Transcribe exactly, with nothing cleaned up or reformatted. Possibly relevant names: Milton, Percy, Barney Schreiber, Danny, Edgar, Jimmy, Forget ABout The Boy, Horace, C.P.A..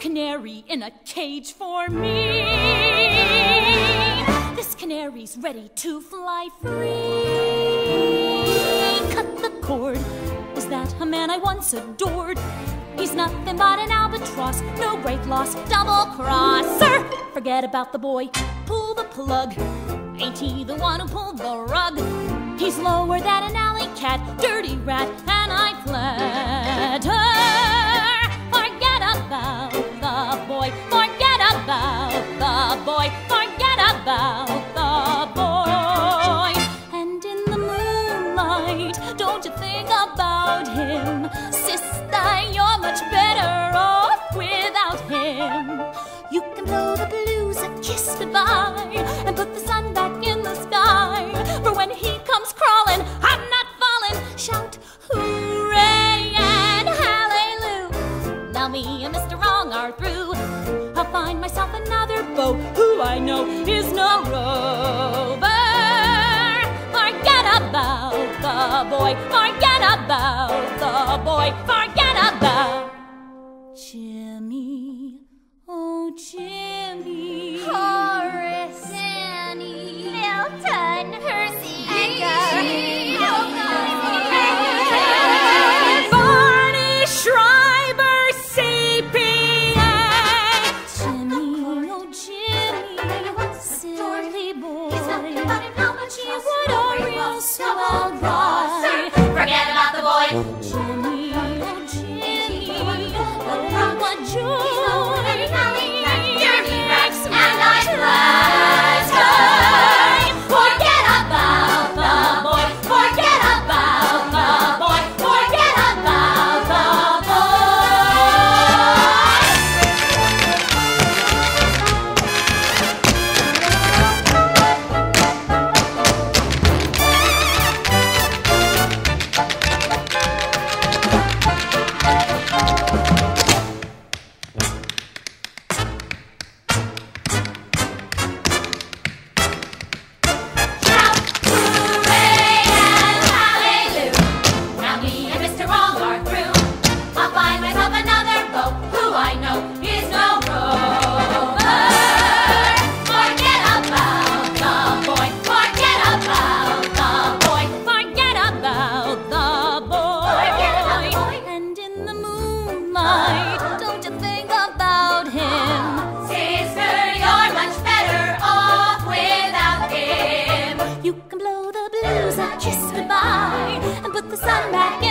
canary in a cage for me. This canary's ready to fly free. Cut the cord. Is that a man I once adored? He's nothing but an albatross. No great loss, double crosser. Forget about the boy, pull the plug. Ain't he the one who pulled the rug? He's lower than an alley cat, dirty rat, and I flatter. Forget about the boy, forget about the boy, forget about the boy. And in the moonlight, don't you think about him? Sister, you're much better off without him. You can blow the blues a kiss goodbye and put the sun back in the sky. For when he comes crawling, I'm not falling. Shout hooray and hallelujah. Now me and Mister Wrong are through. I'll find myself another beau who I know is no rover. Forget about the boy, forget about the boy, forget about Jimmy. Oh, Jimmy. Horace. Danny. Milton. Percy. Edgar. Barney Schreiber, C P A. Jimmy, oh, Jimmy. Silly boy. He's nothing but an albatross. What a real swell guy. Forget about the boy. Jimmy, oh, Jimmy. Oh, what joy. Kiss goodbye and put the sun back